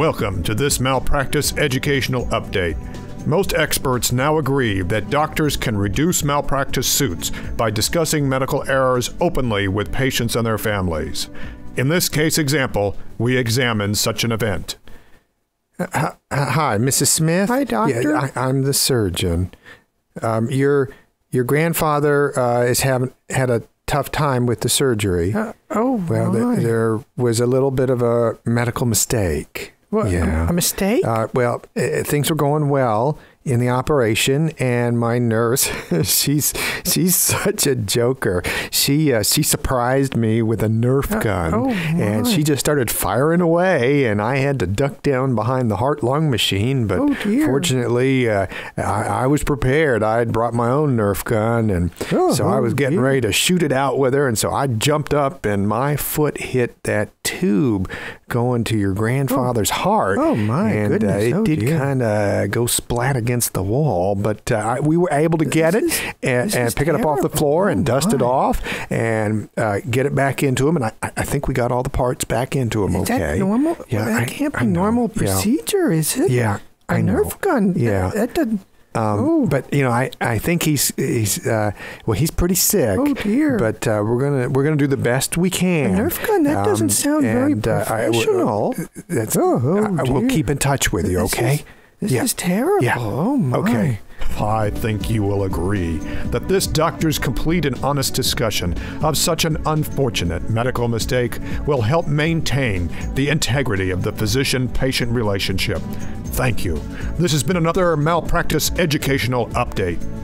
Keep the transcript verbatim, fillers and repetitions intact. Welcome to this malpractice educational update. Most experts now agree that doctors can reduce malpractice suits by discussing medical errors openly with patients and their families. In this case example, we examine such an event. Uh, hi, Missus Smith. Hi, doctor. Yeah, I, I'm the surgeon. Um, your your grandfather uh, is having had a tough time with the surgery. Uh, oh, well, right. th there was a little bit of a medical mistake. What, yeah. a, a mistake? Uh, well, uh, things were going well in the operation, and my nurse, she's she's such a joker. She uh, she surprised me with a Nerf uh, gun, oh, and she just started firing away, and I had to duck down behind the heart-lung machine. But oh, fortunately, uh, I, I was prepared. I had brought my own Nerf gun, and oh, so I was getting dear. ready to shoot it out with her, and so I jumped up, and my foot hit that tube going to your grandfather's oh. heart. Oh, my and, goodness. Uh, it oh, did kind of go splat against the wall, but uh, I, we were able to get this it is, and, and pick terrible. it up off the floor oh, and dust my. it off and uh, get it back into him. And I, I think we got all the parts back into him. Is okay. that normal? Yeah, well, that I, can't be normal procedure, yeah. is it? Yeah, a I know. Nerf gun. Yeah. That, that doesn't Um, but you know, I, I think he's he's uh, well, he's pretty sick. Oh dear! But uh, we're gonna we're gonna do the best we can. A Nerf gun? That um, doesn't sound and, very professional. Uh, I, uh, that's, oh, oh I, dear. We'll keep in touch with you, okay? This is, this yeah. is terrible. Yeah. Oh my. Okay. I think you will agree that this doctor's complete and honest discussion of such an unfortunate medical mistake will help maintain the integrity of the physician-patient relationship. Thank you. This has been another Malpractice Educational Update.